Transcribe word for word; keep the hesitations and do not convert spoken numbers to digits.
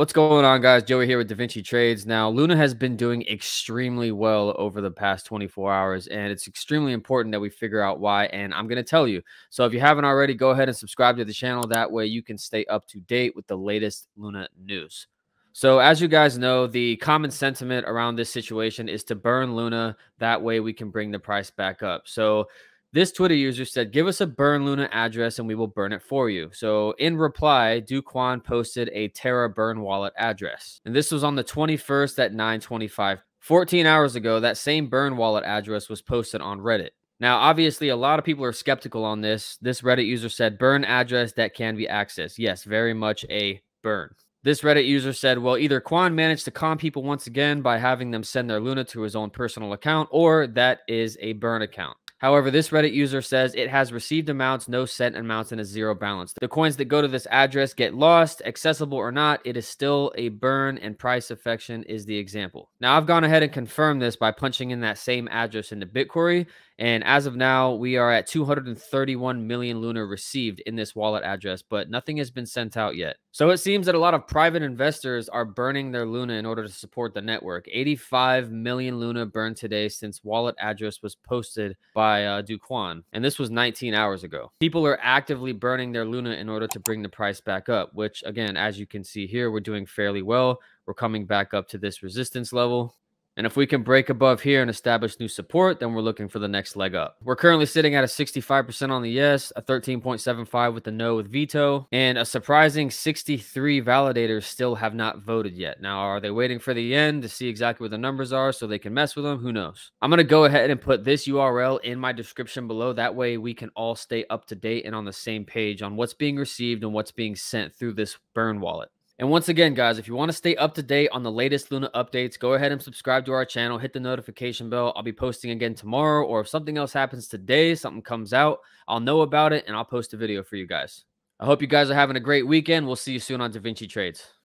What's going on, guys? Joey here with DaVinci Trades. Now, Luna has been doing extremely well over the past twenty-four hours, and it's extremely important that we figure out why, and I'm going to tell you. So if you haven't already, go ahead and subscribe to the channel. That way you can stay up to date with the latest Luna news. So as you guys know, the common sentiment around this situation is to burn Luna. That way we can bring the price back up. So this Twitter user said, give us a burn Luna address and we will burn it for you. So in reply, Do Kwon posted a Terra burn wallet address. And this was on the twenty-first at nine twenty-five. fourteen hours ago, that same burn wallet address was posted on Reddit. Now, obviously, a lot of people are skeptical on this. This Reddit user said, burn address that can be accessed. Yes, very much a burn. This Reddit user said, well, either Kwon managed to con people once again by having them send their Luna to his own personal account, or that is a burn account. However, this Reddit user says it has received amounts, no sent amounts, and a zero balance. The coins that go to this address get lost, accessible or not. It is still a burn, and price affection is the example. Now, I've gone ahead and confirmed this by punching in that same address into BitQuery. And as of now, we are at two hundred thirty-one million Luna received in this wallet address, but nothing has been sent out yet. So it seems that a lot of private investors are burning their Luna in order to support the network. eighty-five million Luna burned today since wallet address was posted by uh, Do Kwon. And this was nineteen hours ago. People are actively burning their Luna in order to bring the price back up, which again, as you can see here, we're doing fairly well. We're coming back up to this resistance level. And if we can break above here and establish new support, then we're looking for the next leg up. We're currently sitting at a sixty-five percent on the yes, a thirteen point seven five with the no with veto, and a surprising sixty-three validators still have not voted yet. Now, are they waiting for the end to see exactly what the numbers are so they can mess with them? Who knows? I'm going to go ahead and put this U R L in my description below. That way we can all stay up to date and on the same page on what's being received and what's being sent through this burn wallet. And once again, guys, if you want to stay up to date on the latest Luna updates, go ahead and subscribe to our channel. Hit the notification bell. I'll be posting again tomorrow, or if something else happens today, something comes out, I'll know about it, and I'll post a video for you guys. I hope you guys are having a great weekend. We'll see you soon on DaVinci Trades.